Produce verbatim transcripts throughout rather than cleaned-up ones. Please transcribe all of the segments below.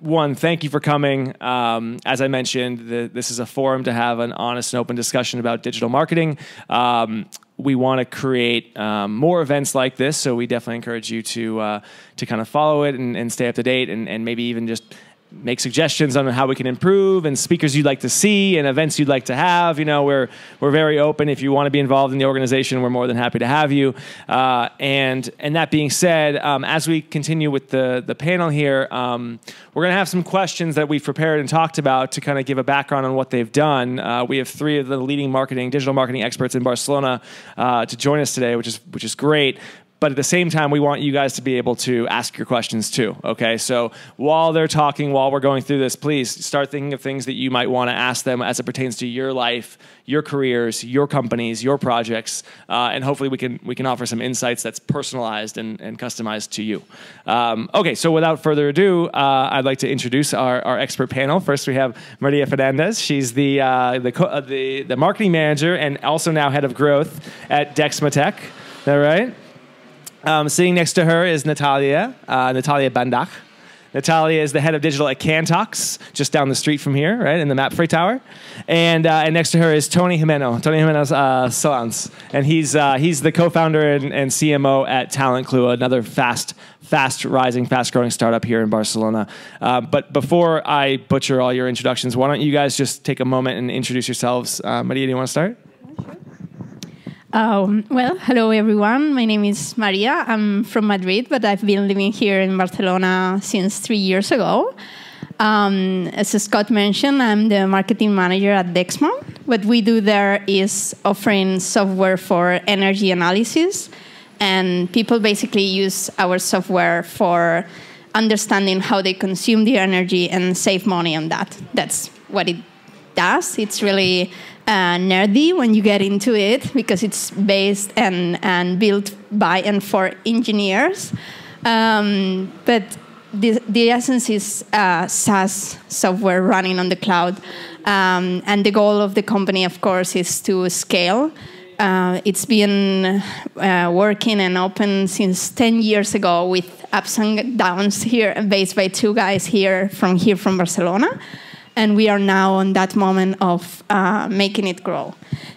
One, thank you for coming. Um, as I mentioned, the, this is a forum to have an honest and open discussion about digital marketing. Um, we want to create um, more events like this, so we definitely encourage you to uh, to kind of follow it and, and stay up to date, and, and maybe even just make suggestions on how we can improve, and speakers you'd like to see, and events you'd like to have. You know, we're we're very open. If you want to be involved in the organization, we're more than happy to have you. Uh, and and that being said, um, as we continue with the the panel here, um, we're going to have some questions that we've prepared and talked about to kind of give a background on what they've done. Uh, we have three of the leading marketing, digital marketing experts in Barcelona uh, to join us today, which is which is great. But at the same time, we want you guys to be able to ask your questions too, okay? So while they're talking, while we're going through this, please start thinking of things that you might want to ask them as it pertains to your life, your careers, your companies, your projects, uh, and hopefully we can, we can offer some insights that's personalized and, and customized to you. Um, okay, so without further ado, uh, I'd like to introduce our, our expert panel. First, we have Maria Fernandez. She's the, uh, the, co uh, the, the marketing manager and also now head of growth at DEXMA Tech. Is that right? Um, sitting next to her is Natalia, uh, Natalia Bandach. Natalia is the head of digital at Kantox, just down the street from here, right, in the Mapfre Tower. And, uh, and next to her is Tony Gimeno, Tony Gimeno uh, Solans. And he's, uh, he's the co-founder and, and C M O at Talent Clue, another fast, fast rising, fast growing startup here in Barcelona. Uh, but before I butcher all your introductions, why don't you guys just take a moment and introduce yourselves. Uh, Maria, do you want to start? Um, well, hello everyone. My name is Maria. I'm from Madrid, but I've been living here in Barcelona since three years ago. Um, as Scott mentioned, I'm the marketing manager at DEXMA. What we do there is offering software for energy analysis, and people basically use our software for understanding how they consume their energy and save money on that. That's what it does. It's really Uh, nerdy when you get into it, because it's based and, and built by and for engineers. Um, but the, the essence is uh, SaaS software running on the cloud. Um, and the goal of the company, of course, is to scale. Uh, it's been uh, working and open since ten years ago, with ups and downs here, based by two guys here from here from Barcelona. And we are now on that moment of uh, making it grow.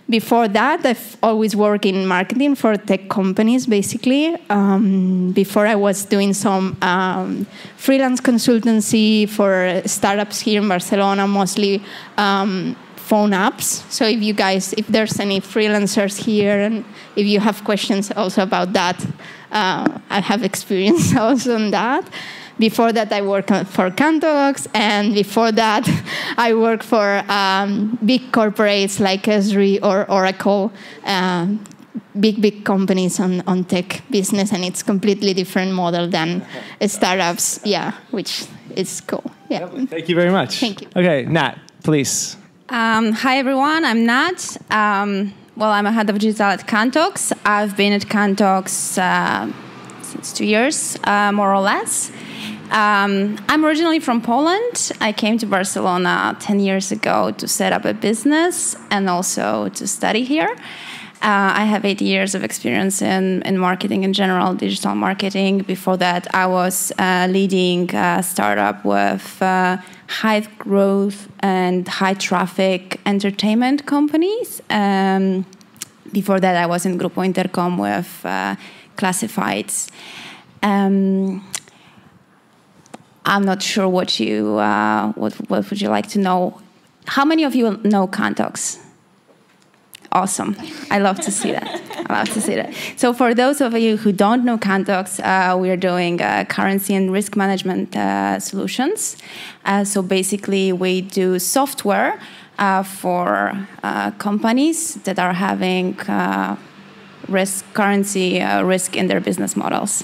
Before that, I've always worked in marketing for tech companies, basically. Um, before, I was doing some um, freelance consultancy for startups here in Barcelona, mostly um, phone apps. So if you guys, if there's any freelancers here, and if you have questions also about that, uh, I have experience also on that. Before that, I worked for Kantox, and before that, I worked for um, big corporates like Esri or Oracle, uh, big, big companies on, on tech business, and it's completely different model than startups, yeah, which is cool. Yeah. Thank you very much. Thank you. Okay, Nat, please. Um, hi, everyone. I'm Nat. Um, well, I'm a head of digital at Kantox. I've been at Kantox uh, since two years, uh, more or less. Um, I'm originally from Poland. I came to Barcelona ten years ago to set up a business and also to study here. Uh, I have eight years of experience in, in marketing in general, digital marketing. Before that, I was uh, leading a startup with uh, high growth and high traffic entertainment companies. Um, before that, I was in Grupo Intercom with uh, classifieds. Um, I'm not sure what you uh, what what would you like to know. How many of you know Kantox? Awesome! I love to see that. I love to see that. So for those of you who don't know Kantox, uh, we are doing uh, currency and risk management uh, solutions. Uh, so basically, we do software uh, for uh, companies that are having uh, risk currency uh, risk in their business models.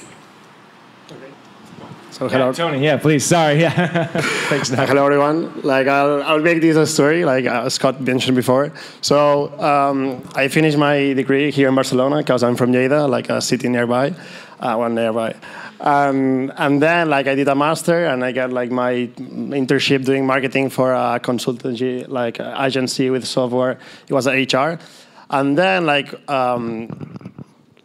So hello, yeah, Tony. Yeah, please. Sorry. Yeah. Thanks. Now. Hello, everyone. Like I'll, I'll make this a story, like uh, Scott mentioned before. So um, I finished my degree here in Barcelona because I'm from Lleida, like a city nearby, uh, one nearby. Um, and then, like, I did a master, and I got like my internship doing marketing for a consultancy, like uh, agency with software. It was a H R, and then like. Um,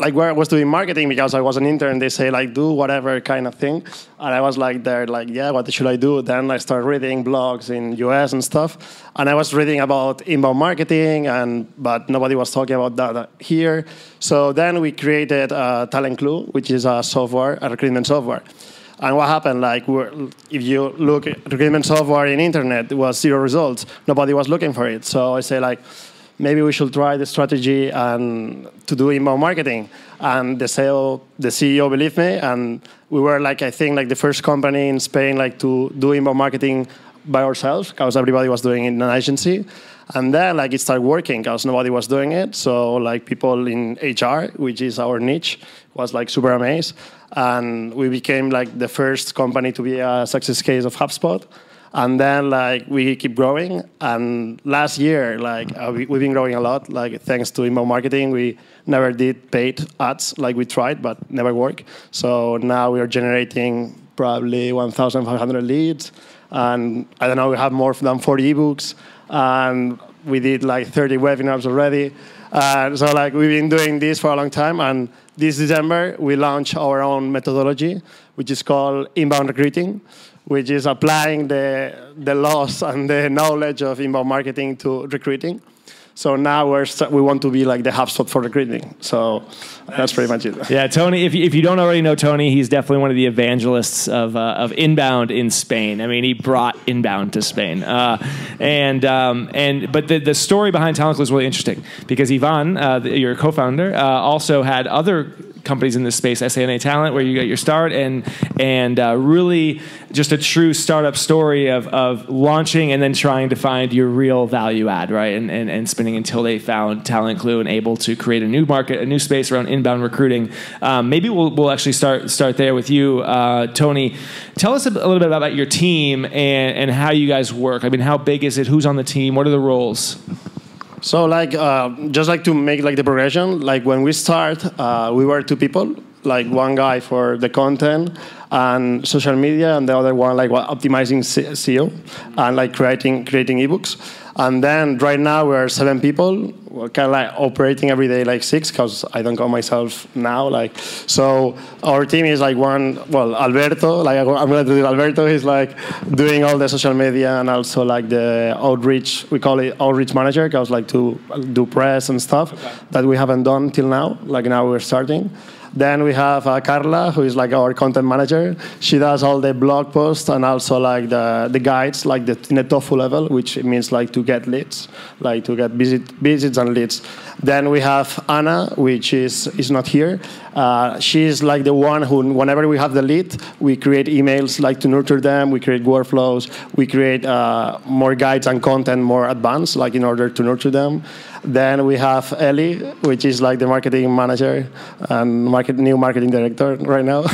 like where I was doing marketing, because I was an intern, they say like do whatever kind of thing, and I was like there like yeah, what should I do? Then I started reading blogs in U S and stuff, and I was reading about inbound marketing, and but nobody was talking about that here. So then we created uh, Talent Clue, which is a software, a recruitment software. And what happened? Like, we're, if you look at recruitment software in internet, it was zero results. Nobody was looking for it. So I say like, maybe we should try the strategy and to do inbound marketing. And the C E O, the C E O believed me, and we were like, I think like the first company in Spain like to do inbound marketing by ourselves, because everybody was doing it in an agency. And then like it started working because nobody was doing it. So like people in H R, which is our niche, was like super amazed. And we became like the first company to be a success case of HubSpot. And then like we keep growing. And last year, like uh, we, we've been growing a lot, like thanks to inbound marketing. We never did paid ads, like we tried, but never worked. So now we are generating probably one thousand five hundred leads. And I don't know, we have more than forty ebooks. And we did like thirty webinars already. Uh, so like we've been doing this for a long time. And this December, we launched our own methodology, which is called inbound recruiting, which is applying the, the laws and the knowledge of inbound marketing to recruiting. So now we're we want to be like the HubSpot for recruiting. So nice. That's pretty much it. Yeah, Tony, if you, if you don't already know Tony, he's definitely one of the evangelists of, uh, of inbound in Spain. I mean, he brought inbound to Spain. Uh, and um, and But the, the story behind Talent Clue is really interesting, because Ivan, uh, the, your co-founder, uh, also had other companies in this space, SANA Talent, where you got your start, and and uh, really just a true startup story of, of launching and then trying to find your real value add, right? And, and, and spinning until they found Talent Clue and able to create a new market, a new space around inbound recruiting. Um, maybe we'll, we'll actually start start there with you, uh, Tony. Tell us a, a little bit about your team and, and how you guys work. I mean, how big is it? Who's on the team? What are the roles? So like, uh, just like to make like the progression, like when we start, uh, we were two people, like one guy for the content and social media, and the other one like optimizing S E O and like creating creating ebooks. And then right now we're seven people, we're kind of like operating every day like six, because I don't call myself now. Like, so our team is like one, well, Alberto, like I'm going to do Alberto, he's like doing all the social media and also like the outreach, we call it outreach manager, because like to do press and stuff okay. that we haven't done till now, like now we're starting. Then we have uh, Carla, who is like our content manager. She does all the blog posts and also like the, the guides, like the, in the tofu level, which means like to get leads, like to get visit, visits and leads. Then we have Anna, which is, is not here. Uh, she's like the one who, whenever we have the lead, we create emails like to nurture them, we create workflows, we create uh, more guides and content, more advanced, like in order to nurture them. Then we have Ellie, which is like the marketing manager and market, new marketing director right now.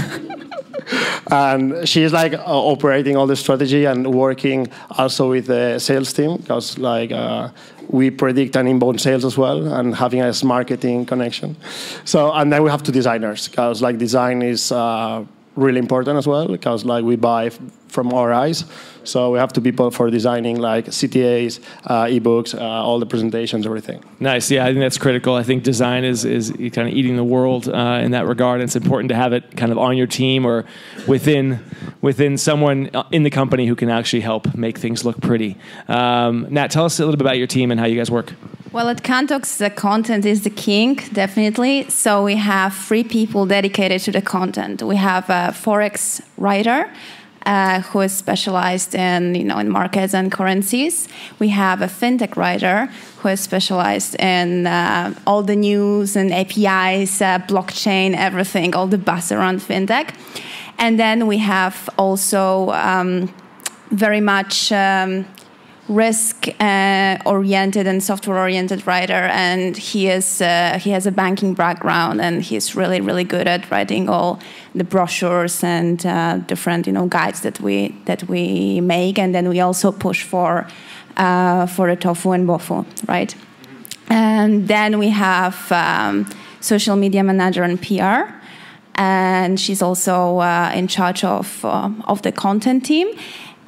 And she's like uh, operating all the strategy and working also with the sales team, because like uh, we predict an inbound sales as well and having a marketing connection. So, and then we have two designers, because like design is uh, really important as well, because like we buy from our eyes. So we have two people for designing like C T As, uh, ebooks, uh, all the presentations, everything. Nice, yeah, I think that's critical. I think design is, is kind of eating the world uh, in that regard. It's important to have it kind of on your team or within within someone in the company who can actually help make things look pretty. Um, Nat, tell us a little bit about your team and how you guys work. Well, at Kantox, the content is the king, definitely. So we have three people dedicated to the content. We have a Forex writer, Uh, who is specialized in, you know, in markets and currencies. We have a fintech writer who is specialized in uh, all the news and A P Is, uh, blockchain, everything, all the buzz around fintech. And then we have also um, very much um, risk-oriented uh, and software-oriented writer, and he is uh, he has a banking background, and he's really really good at writing all the brochures and uh, different you know guides that we that we make, and then we also push for uh, for the tofu and bofu, right? And then we have um, social media manager and P R. And she's also uh, in charge of uh, of the content team.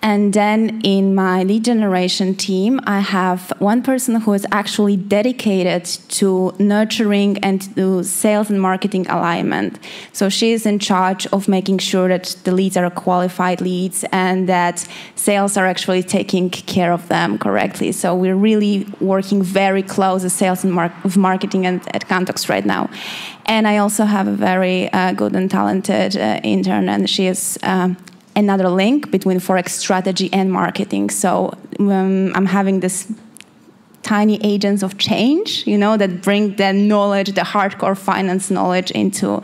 And then in my lead generation team, I have one person who is actually dedicated to nurturing and to sales and marketing alignment. So she is in charge of making sure that the leads are qualified leads and that sales are actually taking care of them correctly. So we're really working very close as sales and mar of marketing and at Kantox right now. And I also have a very uh, good and talented uh, intern, and she is... Uh, another link between Forex strategy and marketing. So um, I'm having this tiny agents of change, you know, that bring the knowledge, the hardcore finance knowledge into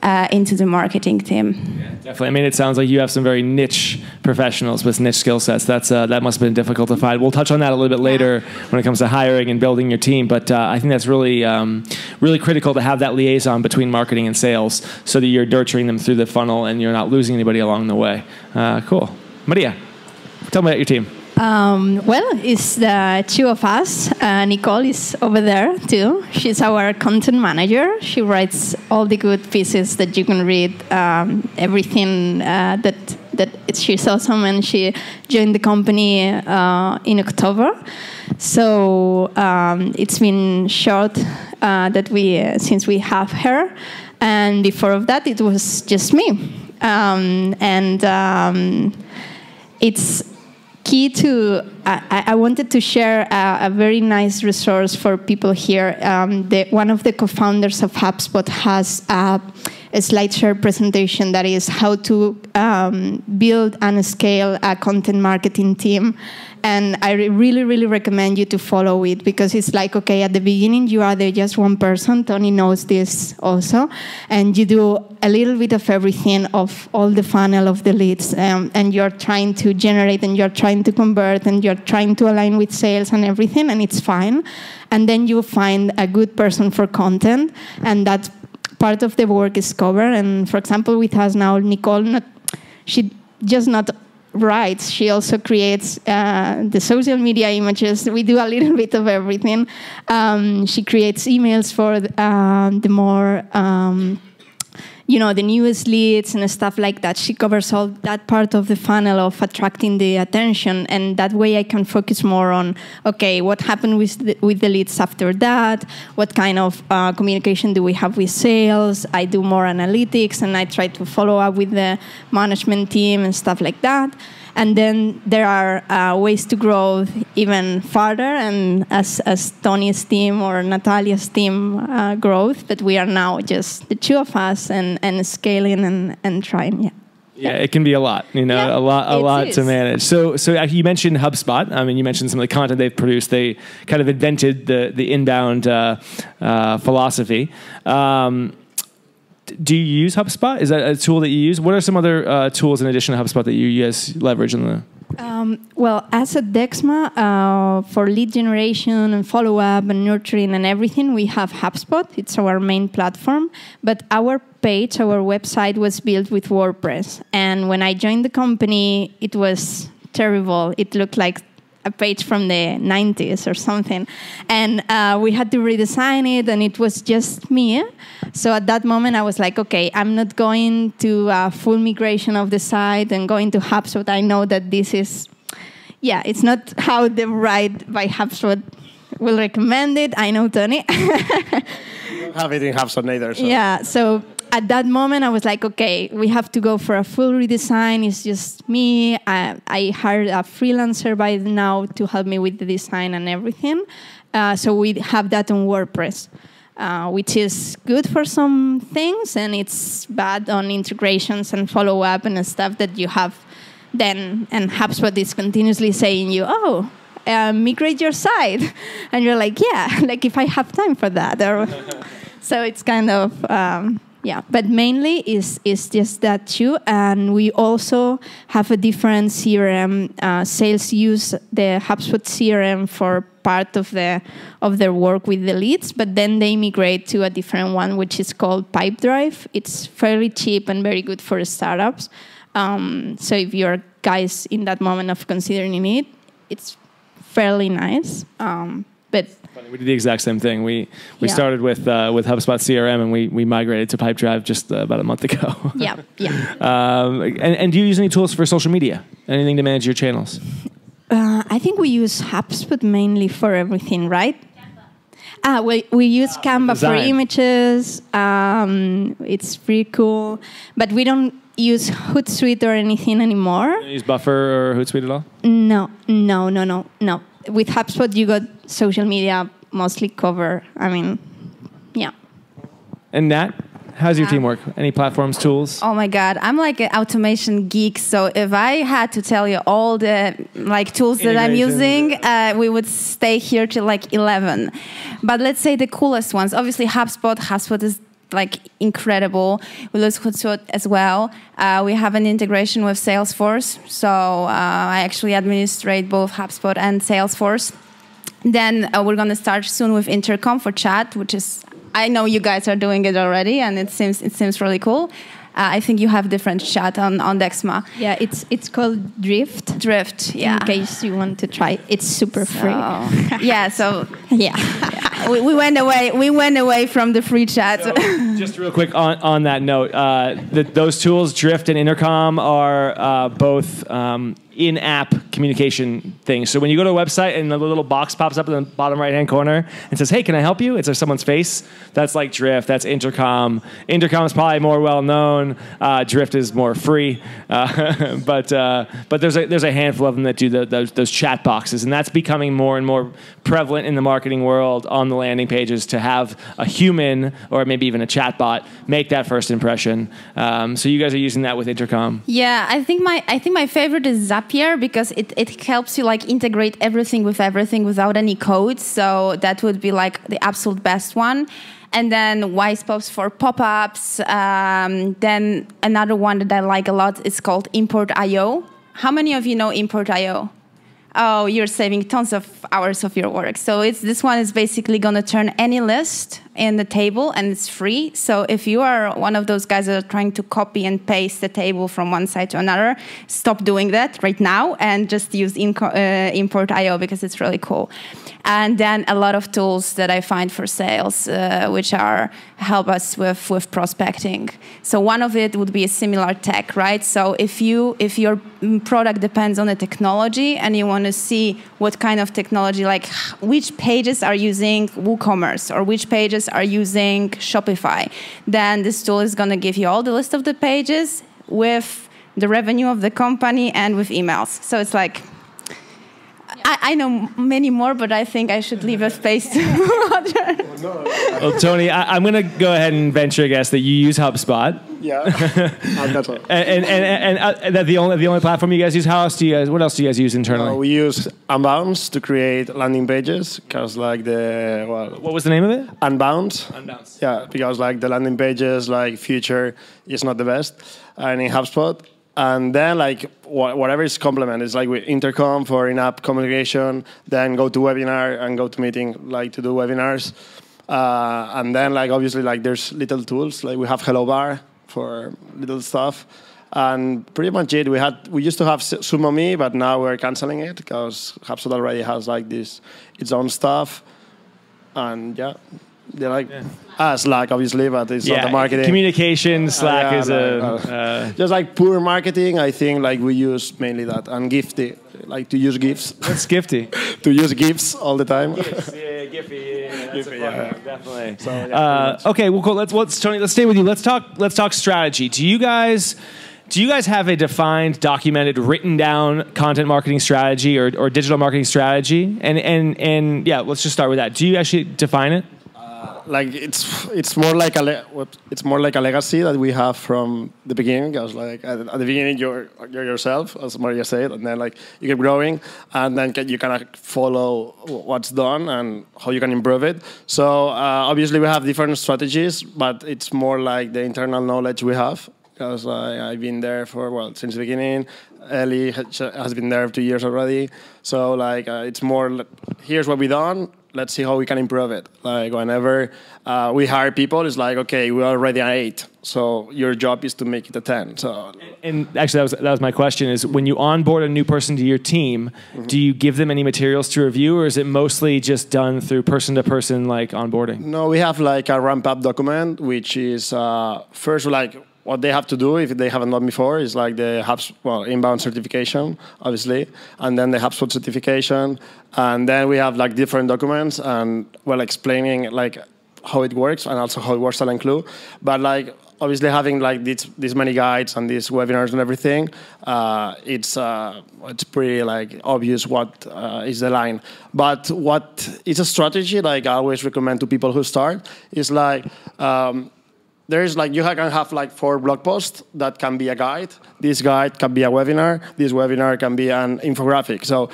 uh, into the marketing team. Yeah, definitely. I mean, it sounds like you have some very niche professionals with niche skill sets. That's uh, that must have been difficult to find. We'll touch on that a little bit later when it comes to hiring and building your team. But uh, I think that's really um, really critical to have that liaison between marketing and sales, so that you're nurturing them through the funnel and you're not losing anybody along the way. Uh, cool, Maria. Tell me about your team. Um, well, it's the two of us. Uh, Nicole is over there too. She's our content manager. She writes all the good pieces that you can read, um, everything uh, that that it's, she's awesome, and she joined the company uh, in October. So um, it's been short uh, that we uh, since we have her, and before that it was just me, um, and um, it's. Key to, I, I wanted to share a, a very nice resource for people here. Um, the, one of the co-founders of HubSpot has a, a slideshare presentation that is how to um, build and scale a content marketing team. And I really, really recommend you to follow it, because it's like, okay, at the beginning you are the just one person. Tony knows this also. And you do a little bit of everything, of all the funnel of the leads. Um, and you're trying to generate, and you're trying to convert, and you're trying to align with sales and everything, and it's fine. And then you find a good person for content, and that part of the work is covered. And for example, with us now, Nicole, not, she just not... writes. She also creates uh, the social media images. We do a little bit of everything. Um, she creates emails for the, uh, the more, um, you know, the newest leads and stuff like that. She covers all that part of the funnel of attracting the attention, and that way I can focus more on, okay, what happened with the, with the leads after that? What kind of uh, communication do we have with sales? I do more analytics, and I try to follow up with the management team and stuff like that. And then there are uh, ways to grow even further, and as, as Tony's team or Natalia's team uh, grows, but we are now just the two of us, and, and scaling and, and trying, yeah. Yeah, it can be a lot, you know, yeah, a lot, a lot is. to manage. So, so you mentioned HubSpot. I mean, you mentioned some of the content they've produced. They kind of invented the the inbound uh, uh, philosophy. Um, Do you use HubSpot? Is that a tool that you use? What are some other uh, tools in addition to HubSpot that you guys leverage in the? Um, well, as at DEXMA, uh, for lead generation and follow-up and nurturing and everything, we have HubSpot. It's our main platform. But our page, our website was built with WordPress. And when I joined the company, it was terrible. It looked like a page from the nineties or something, and uh, we had to redesign it, and it was just me. So at that moment I was like, okay, I'm not going to uh, full migration of the site and going to HubSpot. I know that this is, yeah, it's not how the right by HubSpot will recommend it. I know Tony. You don't have it in HubSpot either. So. Yeah, so at that moment I was like, okay, we have to go for a full redesign. It's just me. I, I hired a freelancer by now to help me with the design and everything. Uh, so we have that on WordPress, uh, which is good for some things, and it's bad on integrations and follow-up and stuff that you have then, and HubSpot is continuously saying you, oh, uh, migrate your site. And you're like, yeah, like if I have time for that. Or so it's kind of... Um, Yeah, but mainly is is just that too, and we also have a different C R M. Uh, sales use the HubSpot C R M for part of the of their work with the leads, but then they migrate to a different one, which is called PipeDrive. It's fairly cheap and very good for startups. Um, so if you're guys in that moment of considering it, it's fairly nice. Um, But we did the exact same thing. We we yeah. started with uh, with HubSpot C R M, and we we migrated to PipeDrive just uh, about a month ago. yeah, yeah. Um, and, and do you use any tools for social media? Anything to manage your channels? Uh, I think we use HubSpot mainly for everything, right? Ah, we, we use uh, Canva design. for images. Um, it's pretty cool. But we don't use Hootsuite or anything anymore. You don't use Buffer or Hootsuite at all? No, no, no, no, no. With HubSpot, you got social media mostly covered. I mean, yeah. And Nat, how's your um, teamwork? Any platforms, tools? Oh, my God. I'm like an automation geek. So if I had to tell you all the like tools that I'm using, uh, we would stay here till like eleven. But let's say the coolest ones. Obviously, HubSpot. HubSpot is like incredible. We use Hootsuite as well. Uh, we have an integration with Salesforce. So uh, I actually administrate both HubSpot and Salesforce. Then uh, we're going to start soon with Intercom for chat, which is, I know you guys are doing it already, and it seems it seems really cool. Uh, I think you have different chat on, on DEXMA. Yeah, it's it's called Drift. Drift, yeah. In case you want to try it. It's super so, free. yeah, so yeah. yeah. We, we went away we went away from the free chat. So, just real quick on, on that note, uh, the, those tools, Drift and Intercom, are uh, both um, in-app communication things. So when you go to a website and a little box pops up in the bottom right-hand corner and says, hey, can I help you? It's someone's face. That's like Drift. That's Intercom. Intercom is probably more well-known. Uh, Drift is more free. Uh, but uh, but there's, a, there's a handful of them that do the, those, those chat boxes, and that's becoming more and more prevalent in the marketing world on the landing pages, to have a human or maybe even a chat bot make that first impression. Um, so you guys are using that with Intercom. Yeah, I think my, I think my favorite is Zapier, because it, it helps you like integrate everything with everything without any code. So that would be like the absolute best one. And then WisePops for pop-ups. Um, then another one that I like a lot is called Import dot i o. How many of you know Import dot i o? Oh, you're saving tons of hours of your work. So it's, this one is basically going to turn any list in the table, and it's free. So if you are one of those guys that are trying to copy and paste the table from one side to another, stop doing that right now and just use uh, Import dot i o, because it's really cool. And then a lot of tools that I find for sales, uh, which are help us with, with prospecting. So one of it would be a similar tech, right? So if you if your product depends on a technology and you want to see what kind of technology, like which pages are using WooCommerce or which pages are using Shopify, then this tool is going to give you all the list of the pages with the revenue of the company and with emails. So it's like, I, I know many more, but I think I should leave a space to others. Well, Tony, I, I'm going to go ahead and venture a guess that you use HubSpot. Yeah, that's all. And and and, and uh, that the only the only platform you guys use. How else do you guys? What else do you guys use internally? Uh, we use Unbounce to create landing pages, because like the well, what was the name of it? Unbounce. Unbounce. Yeah, because like the landing pages, like Future is not the best, and in HubSpot. And then, like, wh whatever is complement, it's like with Intercom for in-app communication, then GoToWebinar and GoToMeeting, like, to do webinars. Uh, and then, like, obviously, like, there's little tools. Like, we have Hello Bar for little stuff. And pretty much it. We, had, we used to have Sumo Me, but now we're canceling it because HubSpot already has, like, this its own stuff. And, yeah. They're like, yeah. ah, Slack, obviously, but it's yeah, not the marketing. Communication, Slack uh, yeah, is no, a... No. Uh, Just like poor marketing, I think like we use mainly that. And Giphy, like to use GIFs. What's Giphy? To use GIFs all the time. GIFs, yeah, yeah, Giphy, yeah, that's Giphy, a yeah, yeah. definitely. So, yeah, uh, okay, well, cool. Let's, let's, Tony, let's stay with you. Let's talk, let's talk strategy. Do you guys... Do you guys have a defined, documented, written down content marketing strategy or, or digital marketing strategy? And, and, and yeah, let's just start with that. Do you actually define it? Like it's it's more like a it's more like a legacy that we have from the beginning. Because like at, at the beginning you're you're yourself, as Maria said, and then like you keep growing, and then can, you kind of follow what's done and how you can improve it. So uh, obviously we have different strategies, but it's more like the internal knowledge we have. Because I, I've been there for well since the beginning. Ellie has been there two years already. So like uh, it's more here's what we done. let's see how we can improve it. Like whenever uh, we hire people, it's like, okay, we're already at eight. So your job is to make it a ten. So, and, and actually, that was that was my question: is when you onboard a new person to your team, mm-hmm. do you give them any materials to review, or is it mostly just done through person to person, like onboarding? No, we have like a ramp up document, which is uh, first like what they have to do if they haven't done before is like the HubSpot, well, inbound certification, obviously, and then the HubSpot certification, and then we have like different documents and well explaining like how it works and also how it works Talent Clue, but like. Obviously, having like these, these many guides and these webinars and everything, uh, it's uh, it's pretty like obvious what uh, is the line. But what is a strategy? Like I always recommend to people who start is like um, there is like you can have like four blog posts that can be a guide. This guide can be a webinar. This webinar can be an infographic. So.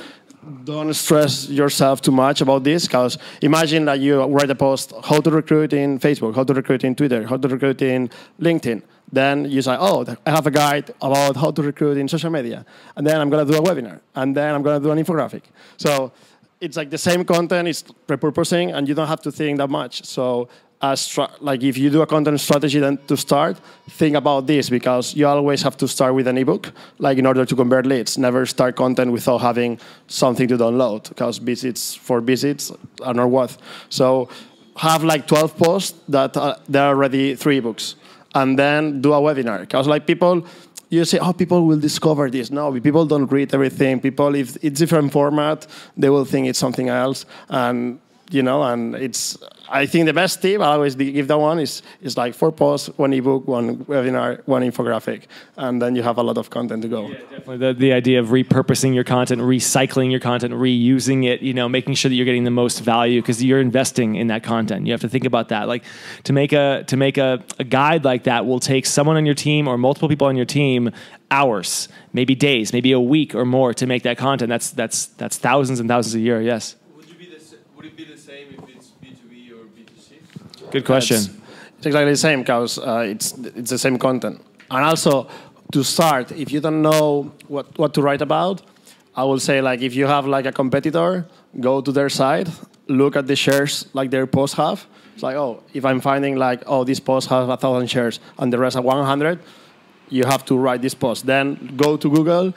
Don't stress yourself too much about this, because imagine that you write a post, how to recruit in Facebook, how to recruit in Twitter, how to recruit in LinkedIn. Then you say, oh, I have a guide about how to recruit in social media. And then I'm going to do a webinar. And then I'm going to do an infographic. So it's like the same content, it's repurposing, and you don't have to think that much. So as like if you do a content strategy, then to start, think about this, because you always have to start with an ebook, like in order to convert leads. Never start content without having something to download, because visits for visits are not worth. So have like twelve posts that are, there are already three ebooks, and then do a webinar, because like people. You say, oh, people will discover this. No, people don't read everything. People, if it's different format, they will think it's something else. And, you know, and it's, I think the best tip I always give that one is, is like four posts, one ebook, one webinar, one infographic. And then you have a lot of content to go. Yeah, definitely. The, the idea of repurposing your content, recycling your content, reusing it, you know, making sure that you're getting the most value, because you're investing in that content. You have to think about that. Like to make a, to make a, a guide like that will take someone on your team or multiple people on your team hours, maybe days, maybe a week or more to make that content. That's, that's, that's thousands and thousands a year. Yes. Would you be the, would it be the same if it's B two B or B two C? Good question. It's, it's exactly the same, because uh, it's, it's the same content. And also, to start, if you don't know what, what to write about, I will say, like, if you have, like, a competitor, go to their site, look at the shares, like, their posts have. It's like, oh, if I'm finding, like, oh, this post has one thousand shares and the rest are one hundred, you have to write this post. Then go to Google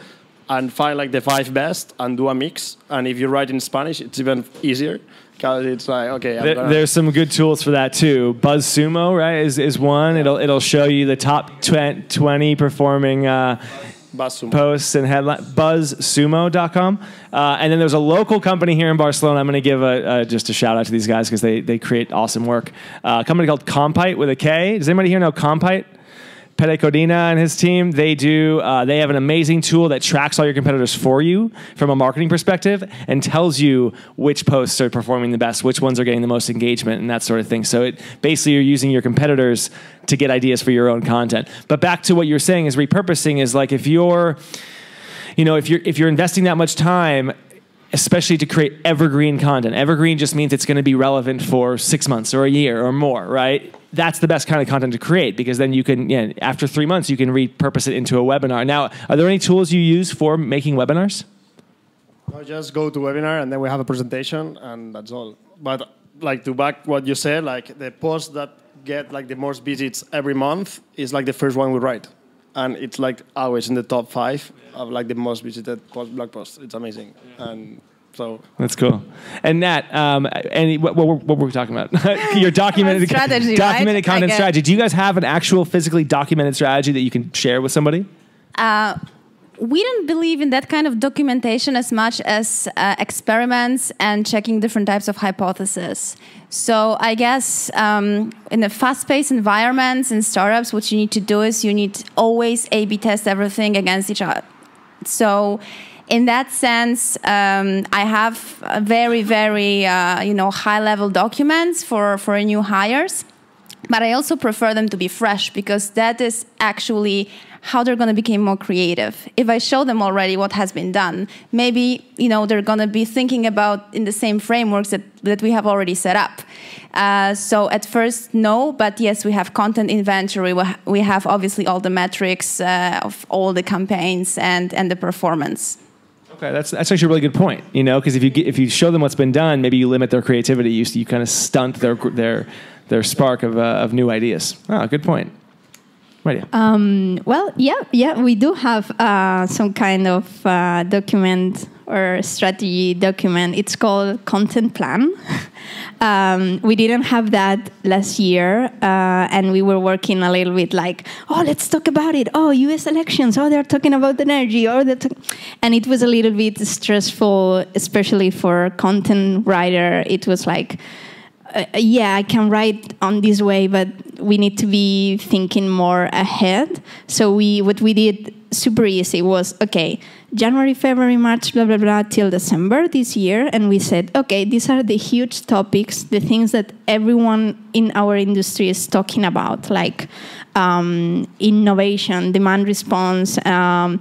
and find, like, the five best and do a mix. And if you write in Spanish, it's even easier. Because it's like, okay. I'm there, there's some good tools for that too. BuzzSumo, right, is, is one. It'll, it'll show you the top twenty performing uh, BuzzSumo. Posts and headlines. BuzzSumo dot com. Uh, and then there's a local company here in Barcelona. I'm going to give a, a, just a shout out to these guys because they, they create awesome work. Uh, a company called Compite with a K. Does anybody here know Compite? Pere Codina and his team, they do, uh, they have an amazing tool that tracks all your competitors for you from a marketing perspective and tells you which posts are performing the best, which ones are getting the most engagement and that sort of thing. So it basically you're using your competitors to get ideas for your own content. But back to what you're saying is repurposing is like if you're, you know, if you're, if you're investing that much time, especially to create evergreen content. Evergreen just means it's going to be relevant for six months or a year or more, right? That's the best kind of content to create because then you can, yeah, after three months, you can repurpose it into a webinar. Now, are there any tools you use for making webinars? No, just go to webinar and then we have a presentation and that's all. But like to back what you said, like the posts that get like the most visits every month is like the first one we write. And it's like always in the top five of like the most visited post, blog posts. It's amazing. Yeah. And so that's cool. And Nat, um, and what, what, what were we talking about? Your documented strategy, documented right? content strategy. Do you guys have an actual physically documented strategy that you can share with somebody? Uh, we don't believe in that kind of documentation as much as uh, experiments and checking different types of hypotheses. So I guess um, in a fast-paced environment, in startups, what you need to do is you need always A B test everything against each other. So in that sense, um, I have a very, very uh, you know, high-level documents for, for new hires. But I also prefer them to be fresh because that is actually how they're going to become more creative. If I show them already what has been done, maybe you know they're going to be thinking about in the same frameworks that, that we have already set up. Uh, so at first, no, but yes, we have content inventory. We have obviously all the metrics uh, of all the campaigns and, and the performance. Okay, that's that's actually a really good point. You know, because if you get, if you show them what's been done, maybe you limit their creativity. You you kind of stunt their their their spark of uh, of new ideas. Ah, oh, good point. Right. Um, well, yeah, yeah, we do have uh, some kind of uh, document or strategy document. It's called content plan. Um, we didn't have that last year, uh, and we were working a little bit like, oh, let's talk about it. Oh, U S elections. Oh, they're talking about energy. Or the and it was a little bit stressful, especially for content writer. It was like, uh, yeah, I can write on this way, but we need to be thinking more ahead. So we what we did super easy was, okay, January, February, March, blah, blah, blah, till December this year. And we said, okay, these are the huge topics, the things that everyone in our industry is talking about, like um, innovation, demand response, um,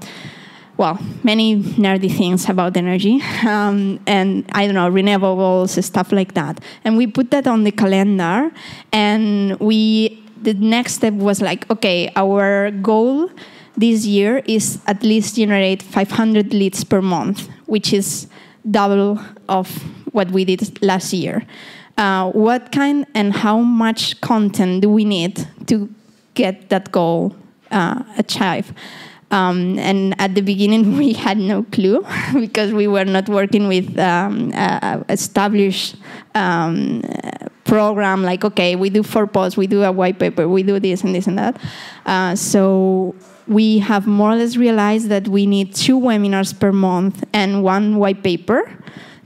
well, many nerdy things about energy, um, and I don't know, renewables, stuff like that. And we put that on the calendar, and we the next step was like, okay, our goal this year is at least generate five hundred leads per month, which is double of what we did last year. Uh, what kind and how much content do we need to get that goal uh, achieved? Um, and at the beginning, we had no clue because we were not working with um, uh, established um, program like, okay, we do four posts, we do a white paper, we do this and this and that. Uh, so we have more or less realized that we need two webinars per month and one white paper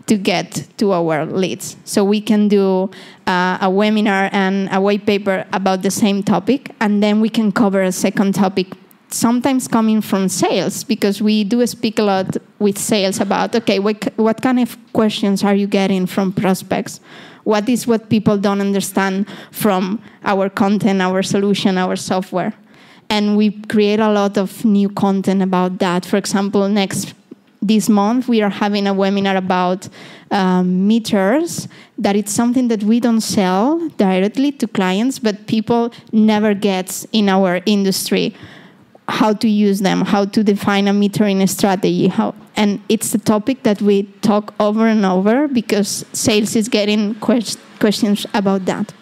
to get to our leads. So we can do uh, a webinar and a white paper about the same topic, and then we can cover a second topic, sometimes coming from sales, because we do speak a lot with sales about, okay, what, what kind of questions are you getting from prospects? What is what people don't understand from our content, our solution, our software? And we create a lot of new content about that. For example, next this month, we are having a webinar about um, meters, that it's something that we don't sell directly to clients, but people never gets in our industry how to use them, how to define a metering strategy. How, and it's a topic that we talk over and over because sales is getting quest- questions about that.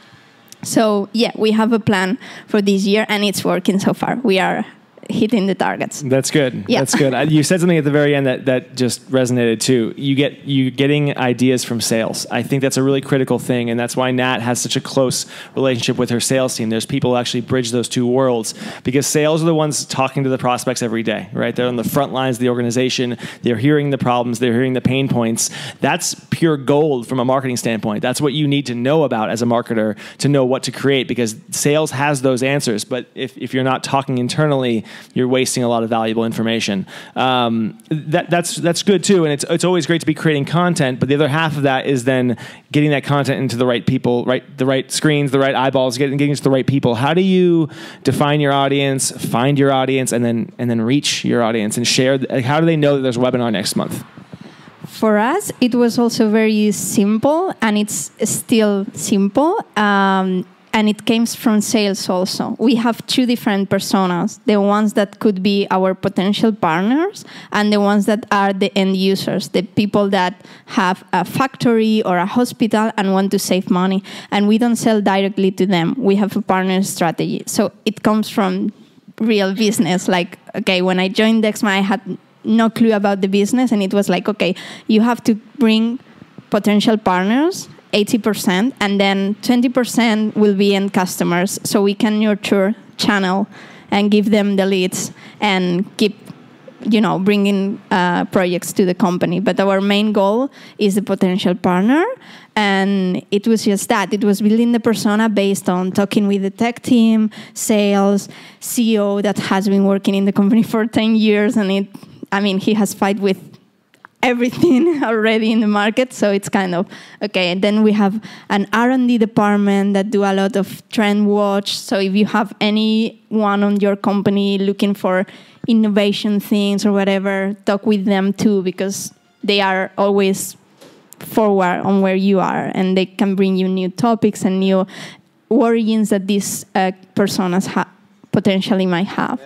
So, yeah, we have a plan for this year, and it's working so far. We are hitting the targets. That's good. Yeah. That's good. I, you said something at the very end that, that just resonated, too. You get, you're getting ideas from sales. I think that's a really critical thing, and that's why Nat has such a close relationship with her sales team. There's people who actually bridge those two worlds, because sales are the ones talking to the prospects every day, right? They're on the front lines of the organization. They're hearing the problems. They're hearing the pain points. That's pure gold from a marketing standpoint. That's what you need to know about as a marketer to know what to create, because sales has those answers. But if, if you're not talking internally, you're wasting a lot of valuable information. Um, that, that's that's good too, and it's it's always great to be creating content. But the other half of that is then getting that content into the right people, right, the right screens, the right eyeballs, getting getting it to the right people. How do you define your audience, find your audience, and then and then reach your audience and share? Like, how do they know that there's a webinar next month? For us, it was also very simple, and it's still simple. Um, And it comes from sales also. We have two different personas, the ones that could be our potential partners and the ones that are the end users, the people that have a factory or a hospital and want to save money. And we don't sell directly to them. We have a partner strategy. So it comes from real business. Like, okay, when I joined DEXMA, I had no clue about the business. And it was like, okay, you have to bring potential partners, eighty percent, and then twenty percent will be end customers. So we can nurture, channel, and give them the leads and keep, you know, bringing uh, projects to the company. But our main goal is the potential partner. And it was just that. It was building the persona based on talking with the tech team, sales, C E O that has been working in the company for ten years. And it, I mean, he has fight with everything already in the market, so it's kind of okay. And then we have an R and D department that do a lot of trend watch. So if you have anyone on your company looking for innovation things or whatever, talk with them too, because they are always forward on where you are, and they can bring you new topics and new origins that these uh, personas ha potentially might have. Yeah.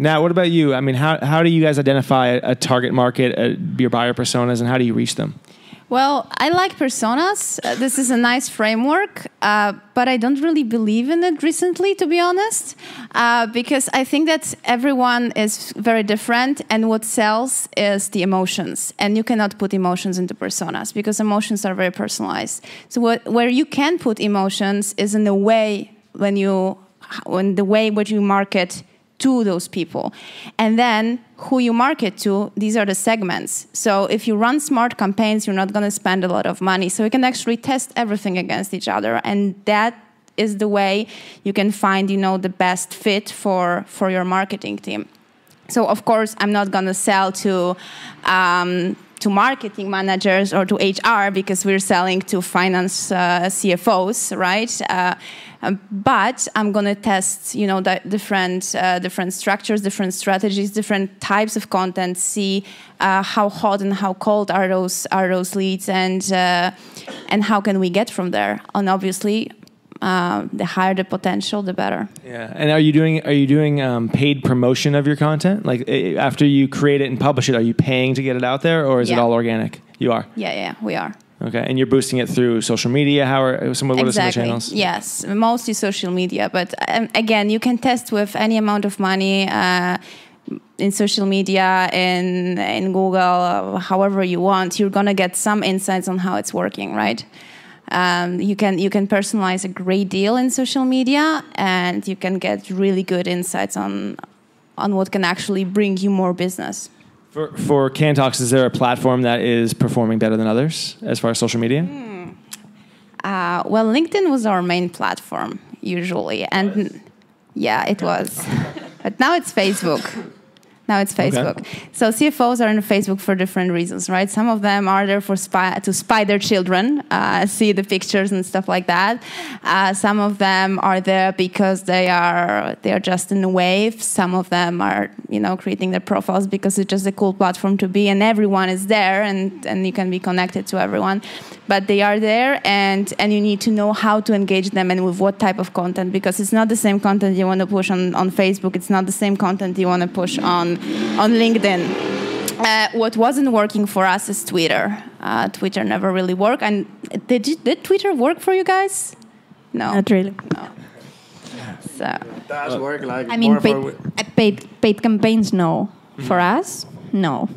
Now, what about you? I mean, how, how do you guys identify a, a target market, a, your buyer personas, and how do you reach them? Well, I like personas. Uh, this is a nice framework, uh, but I don't really believe in it recently, to be honest, uh, because I think that everyone is very different, and what sells is the emotions, and you cannot put emotions into personas because emotions are very personalized. So what, where you can put emotions is in the way when you, when the way what you market to those people. And then who you market to, these are the segments. So if you run smart campaigns, you're not going to spend a lot of money. So you can actually test everything against each other. And that is the way you can find, you know, the best fit for, for your marketing team. So of course, I'm not going to sell to, um, to marketing managers or to H R because we're selling to finance uh, C F Os, right? Uh, but I'm going to test, you know, the different, uh, different structures, different strategies, different types of content, see uh, how hot and how cold are those, are those leads, and, uh, and how can we get from there? And obviously, Uh, the higher the potential, the better. Yeah. And are you doing are you doing um, paid promotion of your content? Like after you create it and publish it, are you paying to get it out there, or is yeah. it all organic? You are. Yeah, yeah, we are. Okay. And you're boosting it through social media. How are some, what exactly. are some of the channels? Yes, mostly social media. But um, again, you can test with any amount of money. Uh, in social media, in, in Google, uh, however you want, you're going to get some insights on how it's working, right? Um, you can you can personalize a great deal in social media, and you can get really good insights on on what can actually bring you more business. For for Kantox, is there a platform that is performing better than others as far as social media? Mm. Uh, well, LinkedIn was our main platform usually, and it yeah, it was. But now it's Facebook. Now it's Facebook. Okay. So C F Os are on Facebook for different reasons, right? Some of them are there for spy, to spy their children, uh, see the pictures and stuff like that. Uh, some of them are there because they are they are just in a wave. Some of them are, you know, creating their profiles because it's just a cool platform to be, and everyone is there, and and you can be connected to everyone. But they are there, and and you need to know how to engage them and with what type of content, because it's not the same content you want to push on on Facebook. It's not the same content you want to push on. on LinkedIn. Uh, what wasn't working for us is Twitter. Uh, Twitter never really worked. And did, you, did Twitter work for you guys? No. Not really. No. So. It does work like I mean, paid, paid, paid campaigns, no. Mm-hmm. For us, no.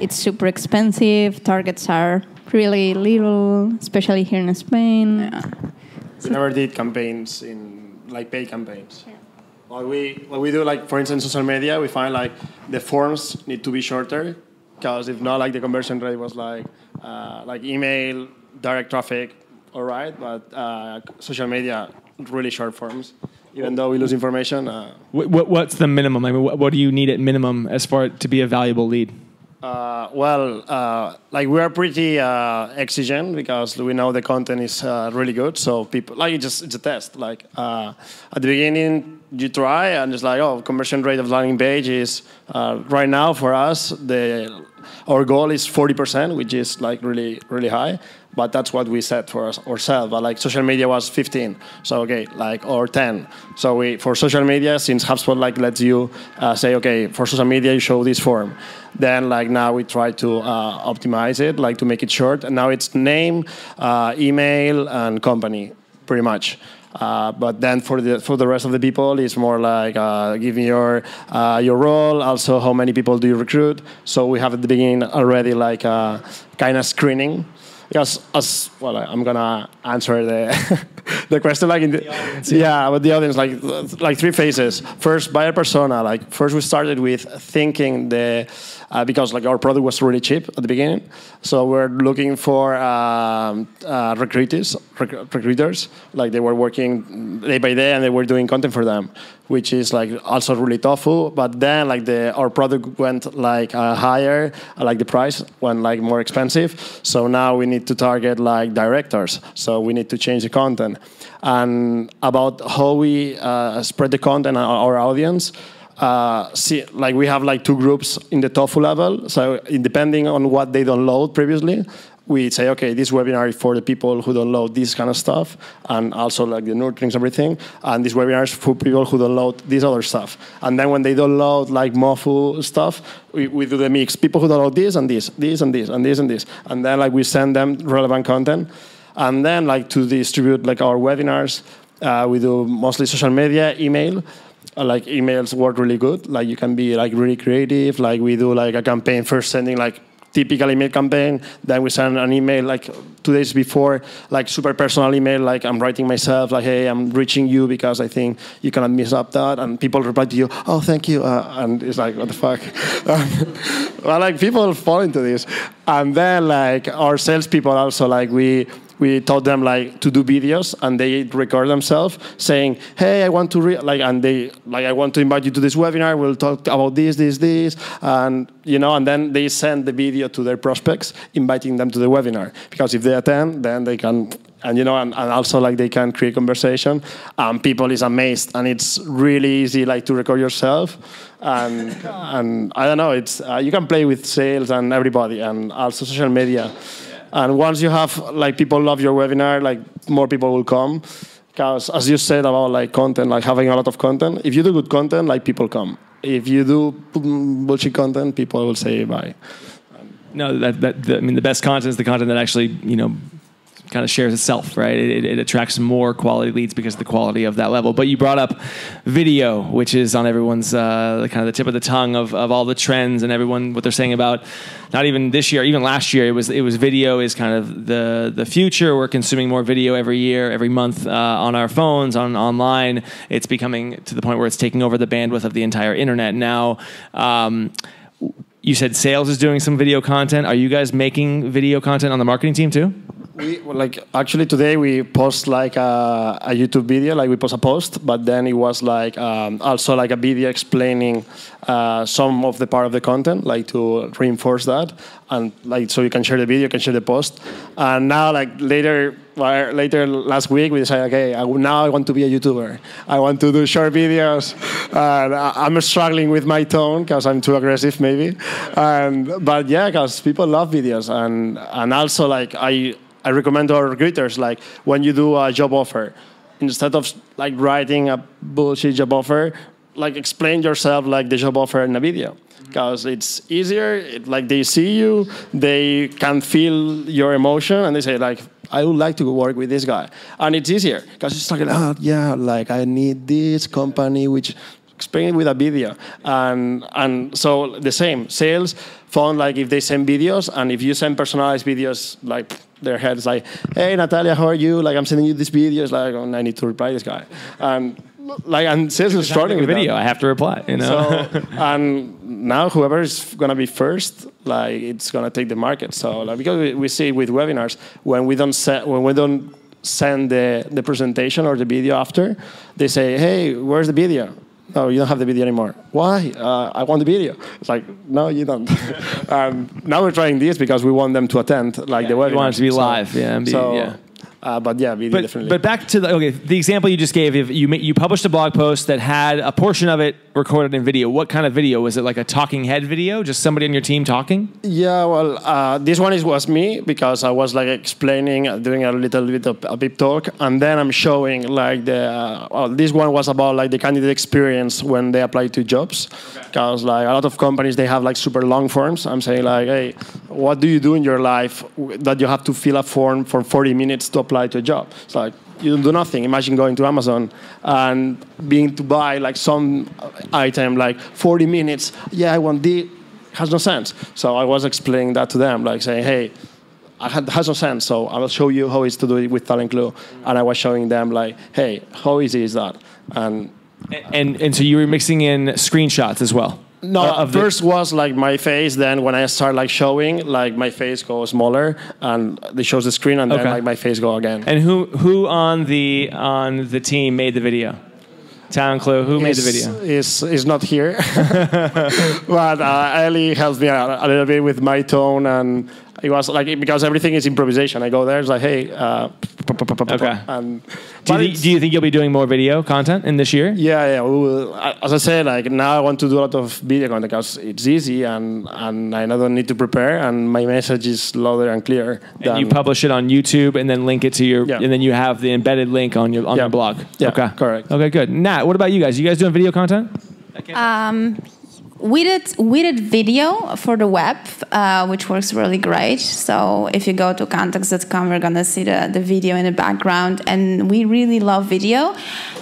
It's super expensive. Targets are really little, especially here in Spain. Yeah. We never did campaigns, in like paid campaigns. Yeah. What we, what we do, like, for instance, social media, we find, like, the forms need to be shorter, because if not, like, the conversion rate was, like, uh, like email, direct traffic, all right, but uh, social media, really short forms, even though we lose information. Uh, what, what, what's the minimum? I mean, what, what do you need at minimum as far to be a valuable lead? Uh, well, uh, like, we are pretty uh, exigent because we know the content is uh, really good, so people, like, it's just, it's a test. Like, uh, at the beginning, you try, and it's like, oh, conversion rate of landing page is, uh, right now for us, the our goal is forty percent, which is like really, really high, but that's what we set for us, ourselves. But like social media was fifteen, so okay, like, or ten. So we, for social media, since HubSpot like lets you uh, say, okay, for social media, you show this form. Then like now we try to uh, optimize it, like to make it short, and now it's name, uh, email, and company, pretty much. Uh, but then for the for the rest of the people, it's more like uh, give me your uh, your role. Also, how many people do you recruit? So we have at the beginning already like a kind of screening. Because as well, I'm gonna answer the the question like in the, the audience, yeah, but the audience like like three phases. First, buyer persona. Like first, we started with thinking the uh, because like our product was really cheap at the beginning, so we're looking for um, uh, recruiters, rec recruiters. Like they were working day by day, and they were doing content for them, which is like also really tough. But then like the our product went like uh, higher, like the price went like more expensive. So now we need to target like directors, so we need to change the content. And about how we uh, spread the content on our audience, uh, see, like we have like two groups in the tofu level, so depending on what they download previously, we say, okay, this webinar is for the people who don't load this kind of stuff, and also like the nurturing and everything, and this webinar is for people who don't load this other stuff. And then when they don't load like Mapfre stuff, we, we do the mix. People who don't load this and this, this and this, and this and this. And then like we send them relevant content. And then like to distribute like our webinars, uh, we do mostly social media, email. Like emails work really good. Like you can be like really creative. Like we do like a campaign first, sending like typical email campaign. Then we send an email like two days before, like super personal email. Like I'm writing myself, like, hey, I'm reaching you because I think you cannot miss up that. And people reply to you, oh, thank you. Uh, and it's like, what the fuck? Well, like people fall into this. And then like our salespeople also, like we. We taught them like to do videos, and they record themselves saying, "Hey, I want to re like," and they like, "I want to invite you to this webinar. We'll talk about this, this, this," and you know, and then they send the video to their prospects, inviting them to the webinar, because if they attend, then they can, and you know, and, and also like they can create conversation. Um, people is amazed, and it's really easy like to record yourself, and and I don't know, it's uh, you can play with sales and everybody, and also social media. And once you have, like, people love your webinar, like, more people will come. Because, as you said about, like, content, like, having a lot of content, if you do good content, like, people come. If you do bullshit content, people will say bye. No, that, that, that, I mean, the best content is the content that actually, you know, kind of shares itself, right? It, it, it attracts more quality leads because of the quality of that level. But you brought up video, which is on everyone's uh, kind of the tip of the tongue of, of all the trends and everyone, what they're saying about, not even this year, even last year, it was it was video is kind of the, the future. We're consuming more video every year, every month uh, on our phones, on online. It's becoming to the point where it's taking over the bandwidth of the entire internet now. Um, you said sales is doing some video content. Are you guys making video content on the marketing team too? We, well, like actually today we post like a, a YouTube video, like we post a post, but then it was like um, also like a video explaining uh, some of the part of the content, like to reinforce that, and like so you can share the video, you can share the post, and now like later. Later last week, we decided, okay, now I want to be a YouTuber. I want to do short videos. And I'm struggling with my tone because I'm too aggressive, maybe. And but yeah, because people love videos, and and also like I I recommend to our recruiters, like when you do a job offer, instead of like writing a bullshit job offer, like explain yourself like the job offer in a video. Because it's easier, it, like they see you, they can feel your emotion, and they say like, I would like to work with this guy. And it's easier, because it's talking about, oh, yeah, like I need this company, which, explain it with a video. And, and so the same, sales found like if they send videos, and if you send personalized videos, like their head's like, hey, Natalia, how are you? Like I'm sending you these videos, like oh, I need to reply to this guy. And, like and sales is starting with video. That. I have to reply, you know. So, and now whoever is gonna be first, like it's gonna take the market. So like because we, we see with webinars when we don't set, when we don't send the the presentation or the video after, they say, hey, where's the video? No, you don't have the video anymore. Why? Uh, I want the video. It's like, no, you don't. um, now we're trying this because we want them to attend, like yeah, the webinar. We want it to be so, live, yeah. Be, so, yeah. Uh, but yeah, we do differently. But back to the okay, the example you just gave. If you you published a blog post that had a portion of it recorded in video. What kind of video was it? Like a talking head video, just somebody on your team talking? Yeah, well, uh, this one is was me because I was like explaining, doing a little bit of a big talk, and then I'm showing like the. Uh, well, this one was about like the candidate experience when they apply to jobs, because okay. like a lot of companies they have like super long forms. I'm saying like, hey, what do you do in your life that you have to fill a form for forty minutes to apply to a job? It's like, you don't do nothing. Imagine going to Amazon and being to buy like some item, like forty minutes. Yeah, I want this. Has no sense. So I was explaining that to them, like saying, hey, it has no sense. So I will show you how it's to do it with Talent Clue. And I was showing them like, hey, how easy is that? And and, and, and so you were mixing in screenshots as well. No, uh, first was like my face. Then when I start like showing, like my face goes smaller, and it shows the screen, and okay. then like my face go again. And who who on the on the team made the video? Talent Clue. Who is, made the video? Is is not here, but uh, Ellie helped me out a little bit with my tone and It was like, because everything is improvisation. I go there, it's like, hey, uh, okay. And, do, you think, do you think you'll be doing more video content in this year? Yeah, yeah. We will, as I said, like now I want to do a lot of video content because it's easy and and I don't need to prepare, and my message is louder and clearer. And you publish it on YouTube and then link it to your, yeah. and then you have the embedded link on your on yeah. your blog. Yeah, okay, correct. Okay, good. Nat, what about you guys? You guys doing video content? Um. We did, we did video for the web, uh, which works really great. So if you go to Kantox dot com, we're going to see the, the video in the background. And we really love video.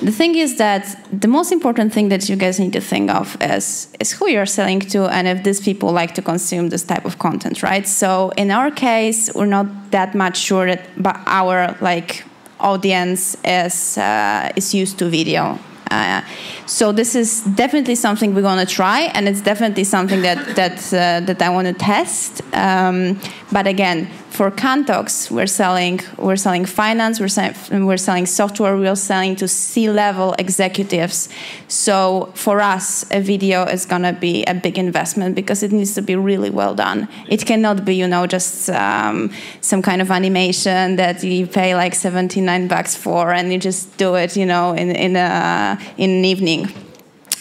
The thing is that the most important thing that you guys need to think of is, is who you're selling to and if these people like to consume this type of content, right? So in our case, we're not that much sure that our like audience is, uh, is used to video. Uh, so this is definitely something we're going to try, and it's definitely something that that uh, that I want to test. Um, but again, for Kantox, we're selling we're selling finance, we're selling we're selling software, we're selling to C-level executives. So for us, a video is going to be a big investment because it needs to be really well done. It cannot be, you know, just um, some kind of animation that you pay like seventy-nine bucks for and you just do it, you know, in in a in an evening.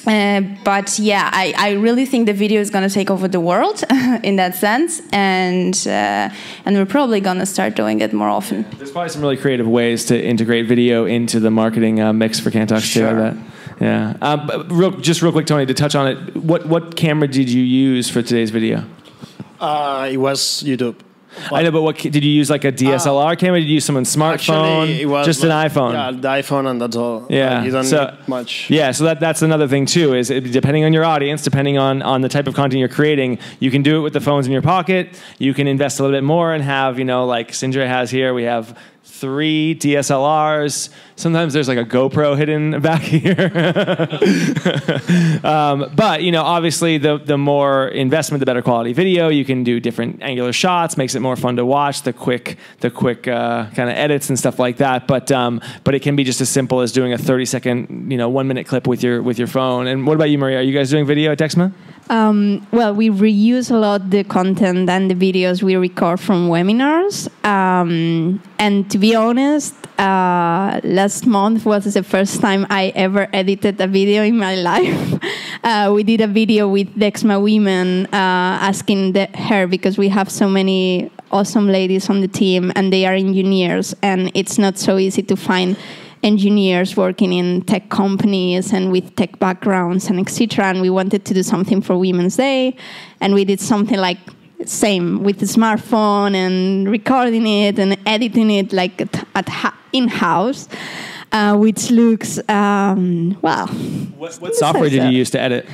Uh, but yeah, I, I really think the video is going to take over the world in that sense, and uh, and we're probably going to start doing it more often. There's probably some really creative ways to integrate video into the marketing uh, mix for Kantox. Sure. Too, that, yeah. Um, but real, just real quick, Tony, to touch on it, what what camera did you use for today's video? Uh, it was YouTube. But I know, but what did you use? Like a D S L R uh, camera? Did you use someone's smartphone? Actually, it was just like, an iPhone. Yeah, the iPhone, and that's all. Yeah, like, you don't so, need much. Yeah, so that that's another thing too. Is it, depending on your audience, depending on on the type of content you're creating, you can do it with the phones in your pocket. You can invest a little bit more and have, you know, like Sindra has here. We have three D S L Rs. Sometimes there's like a GoPro hidden back here. um, but, you know, obviously the, the more investment, the better quality video. You can do different angular shots, makes it more fun to watch, the quick the quick uh, kind of edits and stuff like that. But um, but it can be just as simple as doing a thirty second, you know, one minute clip with your with your phone. And what about you, Maria? Are you guys doing video at DEXMA? Um, well, we reuse a lot the content and the videos we record from webinars. Um, and to be honest, uh, last month was the first time I ever edited a video in my life. uh, we did a video with DEXMA women, uh, asking the, her, because we have so many awesome ladies on the team and they are engineers, and it's not so easy to find engineers working in tech companies and with tech backgrounds and et cetera. And we wanted to do something for Women's Day, and we did something like same with the smartphone and recording it and editing it like at, at ha in-house, uh, which looks um, well. What, what software did you use to edit?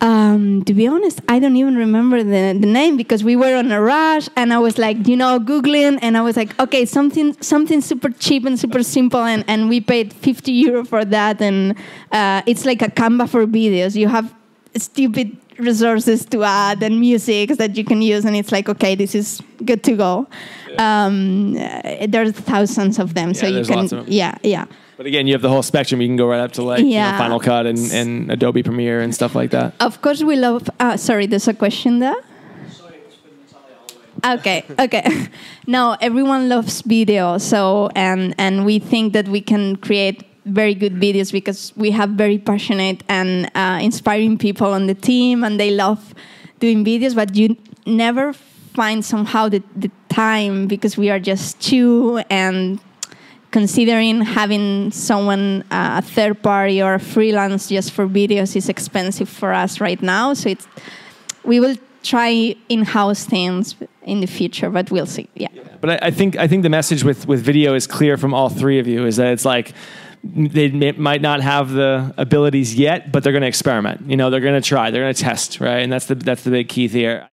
Um, to be honest, I don't even remember the, the name, because we were on a rush and I was like, you know, Googling, and I was like, okay, something something super cheap and super simple, and, and we paid fifty euro for that, and uh, it's like a Canva for videos. You have stupid resources to add and music that you can use, and it's like, okay, this is good to go. Yeah. Um, uh, there's thousands of them, yeah, so you can, lots of them. yeah, yeah. But again, you have the whole spectrum. You can go right up to like yeah. you know, Final Cut and, and Adobe Premiere and stuff like that. Of course, we love... Uh, sorry, there's a question there? Sorry, it's been Natalia all the way. Okay, okay. No, everyone loves video, so and and we think that we can create very good videos because we have very passionate and uh, inspiring people on the team, and they love doing videos, but you never find somehow the, the time, because we are just two, and... Considering having someone, uh, a third party or a freelance just for videos is expensive for us right now. So it's, we will try in-house things in the future, but we'll see. Yeah. But I, I think I think the message with with video is clear from all three of you, is that it's like, they might not have the abilities yet, but they're going to experiment. You know, they're going to try. They're going to test, right? And that's the that's the big key here.